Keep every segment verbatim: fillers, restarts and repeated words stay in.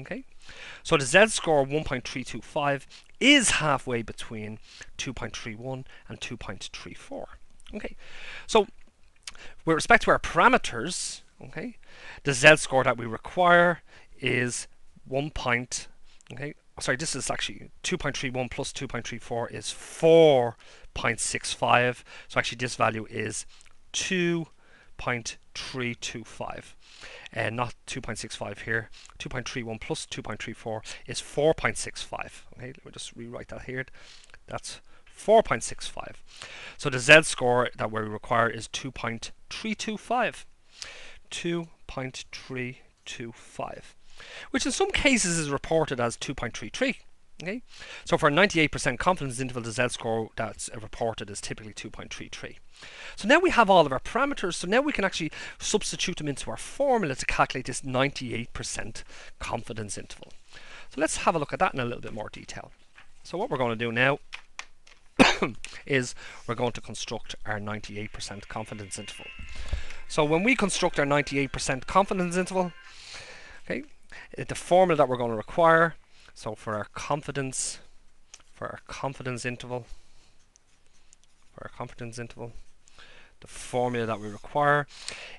Okay, so the Z score one point three two five is halfway between two point three one and two point three four. Okay, so with respect to our parameters, okay, the Z score that we require is one point, okay, sorry, this is actually two point three one plus two point three four is four point six five. So actually this value is two point three two five and uh, not two point six five here. two point three one plus two point three four is four point six five. Okay, let me just rewrite that here. That's four point six five. So the Z score that we require is two point three two five. two point three two five, which in some cases is reported as two point three three. Okay, so for a ninety-eight percent confidence interval, the Z score that's reported is typically two point three three. So now we have all of our parameters, so now we can actually substitute them into our formula to calculate this ninety-eight percent confidence interval. So let's have a look at that in a little bit more detail. So what we're going to do now is we're going to construct our ninety-eight percent confidence interval. So when we construct our ninety-eight percent confidence interval, okay, the formula that we're going to require, so for our confidence, for our confidence interval, for our confidence interval, the formula that we require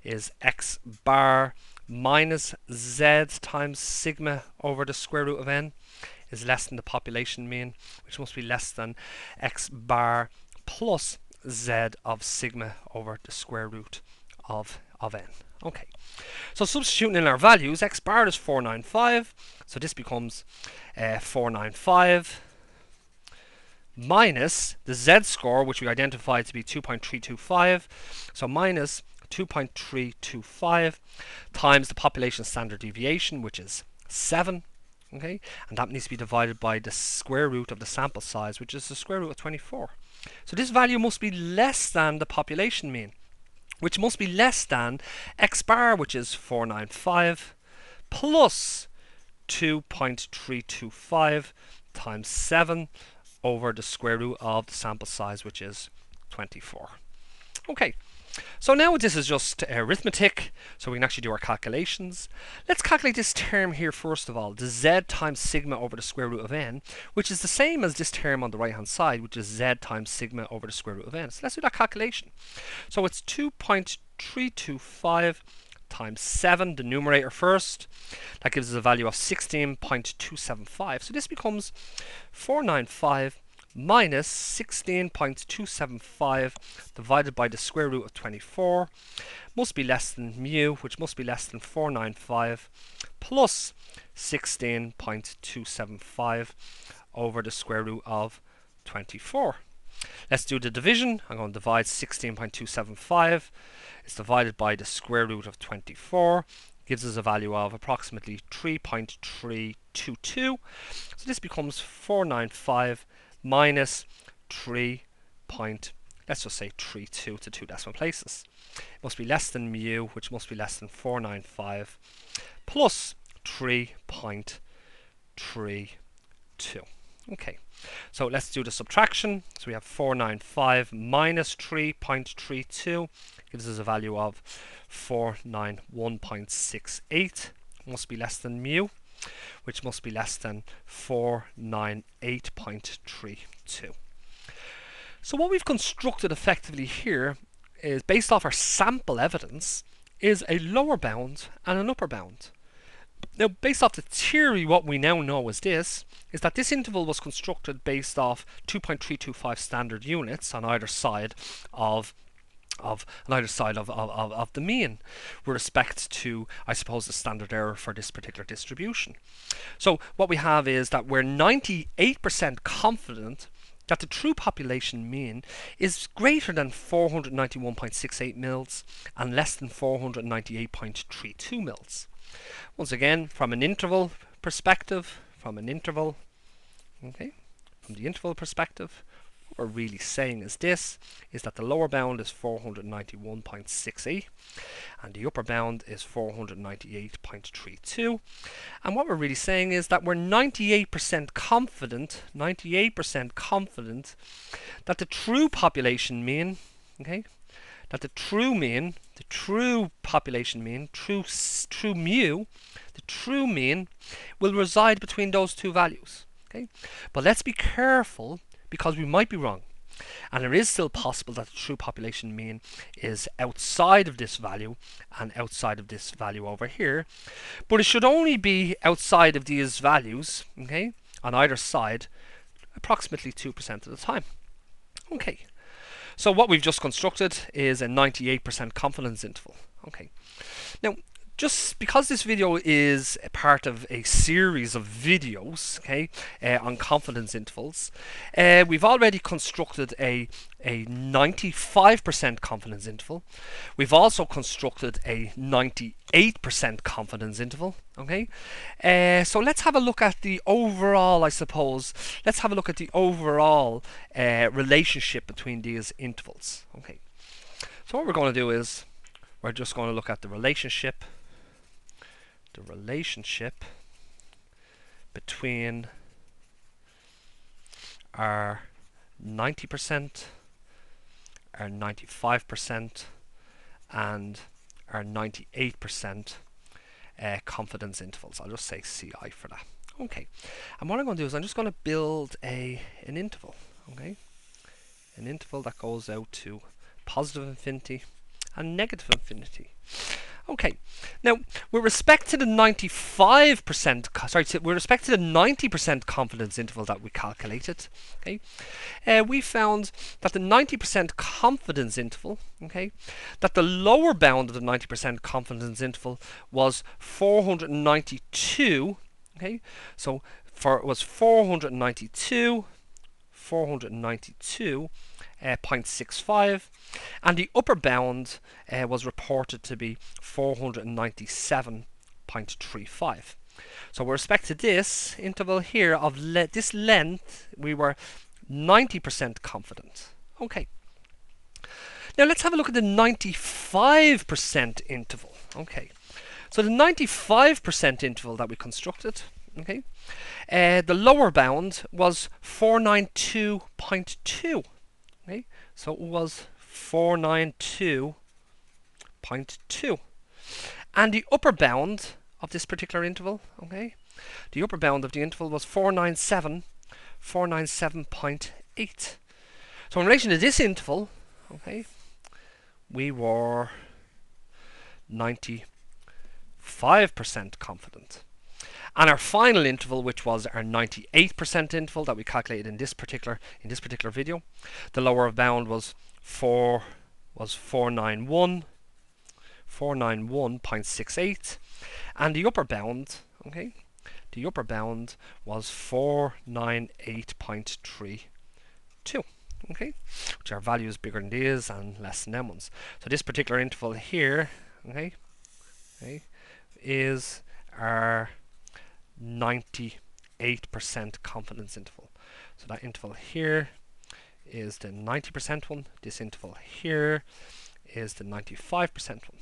is x bar minus z times sigma over the square root of n is less than the population mean, which must be less than x bar plus z of sigma over the square root of of n. Okay, so substituting in our values, x bar is four ninety-five, so this becomes uh, four ninety-five minus the Z score, which we identified to be two point three two five, so minus two point three two five times the population standard deviation, which is seven. Okay, and that needs to be divided by the square root of the sample size, which is the square root of twenty-four. So this value must be less than the population mean, which must be less than x bar, which is four ninety-five, plus two point three two five times seven over the square root of the sample size, which is twenty-four. Okay, so now this is just uh, arithmetic, so we can actually do our calculations. Let's calculate this term here first of all, the z times sigma over the square root of n, which is the same as this term on the right hand side, which is z times sigma over the square root of n. So let's do that calculation. So it's two point three two five times seven, the numerator first, that gives us a value of sixteen point two seven five. So this becomes four ninety-five minus sixteen point two seven five divided by the square root of twenty-four must be less than mu, which must be less than four ninety-five, plus sixteen point two seven five over the square root of twenty-four. Let's do the division. I'm going to divide sixteen point two seven five. It's divided by the square root of twenty-four. Gives us a value of approximately three point three two two. So this becomes four ninety-five minus three point, let's just say three two to two decimal places. It must be less than mu, which must be less than four ninety-five, plus three point three two. Okay, so let's do the subtraction. So we have four ninety-five minus three point three two gives us a value of four ninety-one point six eight. Must be less than mu, which must be less than four ninety-eight point three two. So what we've constructed effectively here is, based off our sample evidence, is a lower bound and an upper bound. Now, based off the theory, what we now know is this, is that this interval was constructed based off two point three two five standard units on either side of Of on either side of, of, of the mean with respect to, I suppose, the standard error for this particular distribution. So what we have is that we're ninety-eight percent confident that the true population mean is greater than four ninety-one point six eight mils and less than four ninety-eight point three two mils. Once again, from an interval perspective, from an interval, okay, from the interval perspective, what we're really saying is this, is that the lower bound is four ninety-one point six eight and the upper bound is four ninety-eight point three two, and what we're really saying is that we're ninety-eight percent confident, ninety-eight percent confident that the true population mean, okay, that the true mean, the true population mean, true true mu, the true mean will reside between those two values. Okay, but let's be careful because we might be wrong, and it is still possible that the true population mean is outside of this value and outside of this value over here, but it should only be outside of these values, okay, on either side approximately two percent of the time. Okay, so what we've just constructed is a ninety-eight percent confidence interval. Okay, now just because this video is a part of a series of videos, okay, uh, on confidence intervals, uh, we've already constructed a a ninety-five percent confidence interval. We've also constructed a ninety-eight percent confidence interval. Okay, uh, so let's have a look at the overall. I suppose let's have a look at the overall uh, relationship between these intervals. Okay, so what we're going to do is we're just going to look at the relationship. The relationship between our ninety percent, our ninety-five percent, and our ninety-eight percent uh, confidence intervals. I'll just say C I for that. Okay, and what I'm going to do is I'm just going to build a an interval. Okay, an interval that goes out to positive infinity and negative infinity. Okay, now with respect to the ninety-five percent, sorry, to, with respect to the ninety percent confidence interval that we calculated, okay, uh, we found that the ninety percent confidence interval, okay, that the lower bound of the ninety percent confidence interval was four hundred ninety-two. Okay, so for it was four hundred ninety-two, four hundred ninety-two. Uh, zero point six five, and the upper bound uh, was reported to be four hundred ninety-seven point three five. So with respect to this interval here of le this length, we were ninety percent confident. Okay, now let's have a look at the ninety-five percent interval. Okay, so the ninety-five percent interval that we constructed, okay, uh, the lower bound was four ninety-two point two. Okay, so it was four ninety-two point two, and the upper bound of this particular interval, okay, the upper bound of the interval was four ninety-seven, four ninety-seven point eight. So in relation to this interval, okay, we were ninety-five percent confident. And our final interval, which was our ninety-eight percent interval that we calculated in this particular in this particular video, the lower bound was four was four ninety-one, four ninety-one point six eight, and the upper bound, okay, the upper bound was four ninety-eight point three two. Okay, which are values bigger than these and less than them ones. So this particular interval here, okay, okay, is our ninety-eight percent confidence interval. So that interval here is the ninety percent one. This interval here is the ninety-five percent one.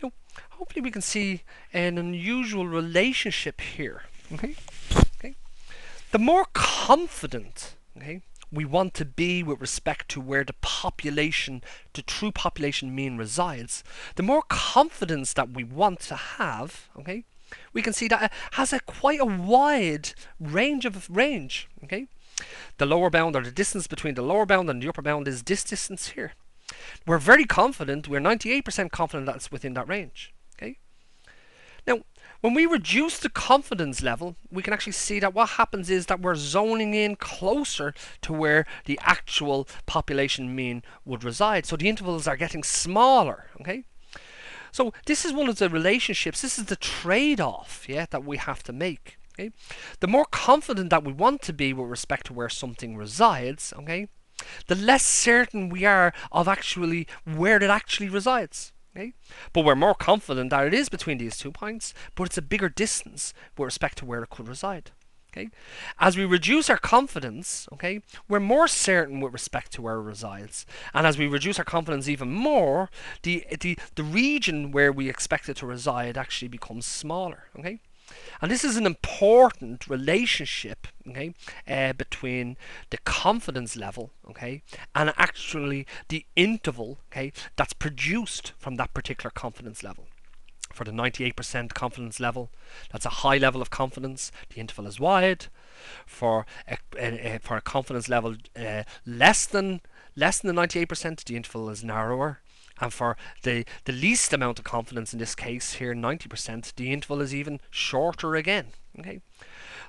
Now, hopefully we can see an unusual relationship here. Okay, okay. The more confident, okay, we want to be with respect to where the population, the true population mean resides, the more confidence that we want to have, okay, we can see that it has a quite a wide range of range. Okay, the lower bound, or the distance between the lower bound and the upper bound, is this distance here. We're very confident. We're ninety-eight percent confident that it's within that range. Okay. Now, when we reduce the confidence level, we can actually see that what happens is that we're zoning in closer to where the actual population mean would reside. So the intervals are getting smaller. Okay. So this is one of the relationships, this is the trade-off, yeah, that we have to make. Okay? The more confident that we want to be with respect to where something resides, okay, the less certain we are of actually where it actually resides. Okay? But we're more confident that it is between these two points, but it's a bigger distance with respect to where it could reside. Okay? As we reduce our confidence, okay, we're more certain with respect to where it resides, and as we reduce our confidence even more, the the the region where we expect it to reside actually becomes smaller. Okay, And this is an important relationship, okay, uh, between the confidence level, okay, and actually the interval, okay, that's produced from that particular confidence level. For the ninety-eight percent confidence level, that's a high level of confidence, the interval is wide. For a, a, a, for a confidence level uh, less than less than the ninety-eight percent, the interval is narrower. And for the, the least amount of confidence, in this case here, ninety percent, the interval is even shorter again. Okay,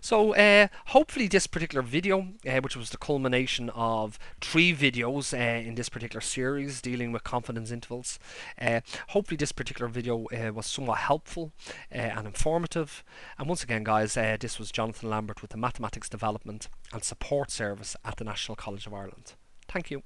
so uh, hopefully this particular video, uh, which was the culmination of three videos uh, in this particular series dealing with confidence intervals, uh, hopefully this particular video uh, was somewhat helpful uh, and informative. And once again, guys, uh, this was Jonathan Lambert with the Mathematics Development and Support Service at the National College of Ireland. Thank you.